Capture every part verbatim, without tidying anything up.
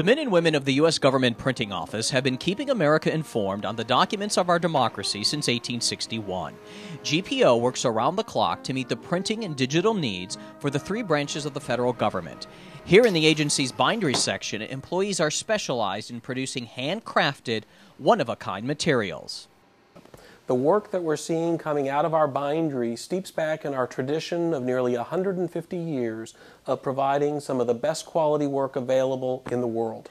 The men and women of the U S Government Printing Office have been keeping America informed on the documents of our democracy since eighteen sixty-one. G P O works around the clock to meet the printing and digital needs for the three branches of the federal government. Here in the agency's bindery section, employees are specialized in producing handcrafted, one-of-a-kind materials. The work that we're seeing coming out of our bindery steeps back in our tradition of nearly one hundred fifty years of providing some of the best quality work available in the world.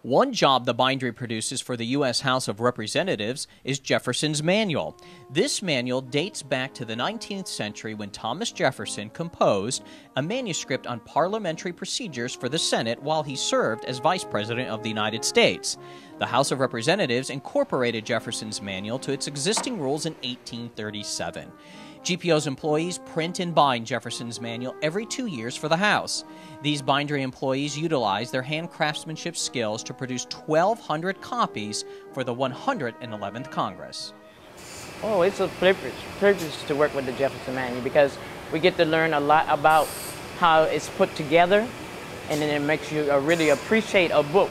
One job the bindery produces for the U S House of Representatives is Jefferson's Manual. This manual dates back to the nineteenth century when Thomas Jefferson composed a manuscript on parliamentary procedures for the Senate while he served as Vice President of the United States. The House of Representatives incorporated Jefferson's Manual to its existing rules in eighteen thirty-seven. G P O's employees print and bind Jefferson's Manual every two years for the House. These bindery employees utilize their hand craftsmanship skills to produce twelve hundred copies for the one hundred eleventh Congress. Oh, it's a privilege, privilege to work with the Jefferson Manual because we get to learn a lot about how it's put together, and then it makes you really appreciate a book.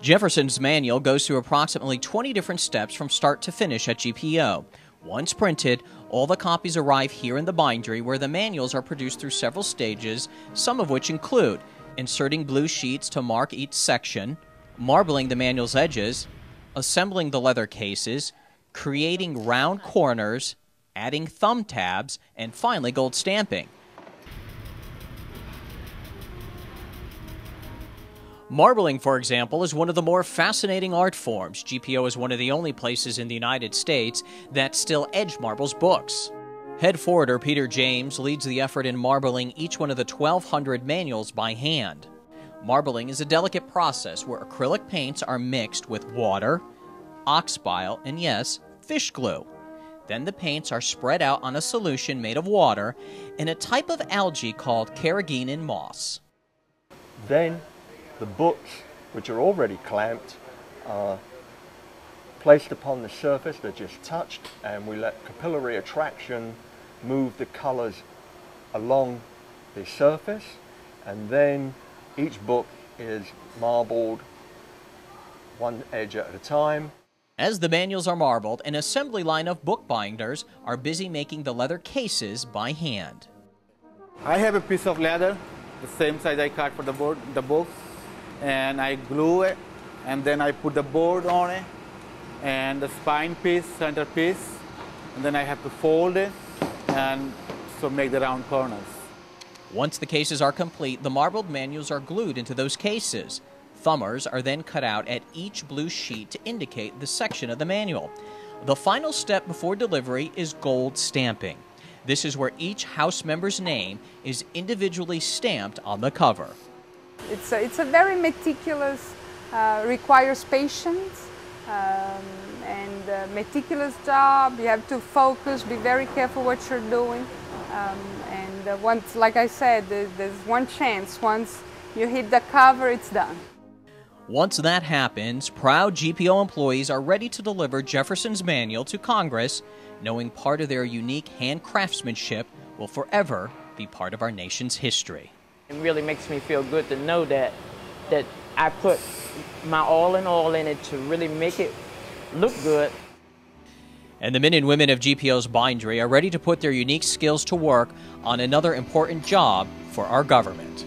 Jefferson's Manual goes through approximately twenty different steps from start to finish at G P O. Once printed, all the copies arrive here in the bindery where the manuals are produced through several stages, some of which include inserting blue sheets to mark each section, marbling the manual's edges, assembling the leather cases, creating round corners, adding thumb tabs, and finally gold stamping. Marbling, for example, is one of the more fascinating art forms. G P O is one of the only places in the United States that still edge marbles books. Head forwarder Peter James leads the effort in marbling each one of the twelve hundred manuals by hand. Marbling is a delicate process where acrylic paints are mixed with water, ox bile, and yes, fish glue. Then the paints are spread out on a solution made of water and a type of algae called carrageenan moss. Then the books, which are already clamped, are placed upon the surface. They're just touched, and we let capillary attraction move the colors along the surface, and then each book is marbled one edge at a time. As the manuals are marbled, an assembly line of bookbinders are busy making the leather cases by hand. I have a piece of leather, the same size I cut for the board, the books. And I glue it, and then I put the board on it, and the spine piece, center piece, and then I have to fold it, and so make the round corners. Once the cases are complete, the marbled manuals are glued into those cases. Thumbers are then cut out at each blue sheet to indicate the section of the manual. The final step before delivery is gold stamping. This is where each House member's name is individually stamped on the cover. It's a, it's a very meticulous, uh, requires patience um, and a meticulous job. You have to focus, be very careful what you're doing. Um, and uh, once, like I said, there's, there's one chance. Once you hit the cover, it's done. Once that happens, proud G P O employees are ready to deliver Jefferson's Manual to Congress, knowing part of their unique hand craftsmanship will forever be part of our nation's history. It really makes me feel good to know that, that I put my all in all in it to really make it look good. And the men and women of G P O's bindery are ready to put their unique skills to work on another important job for our government.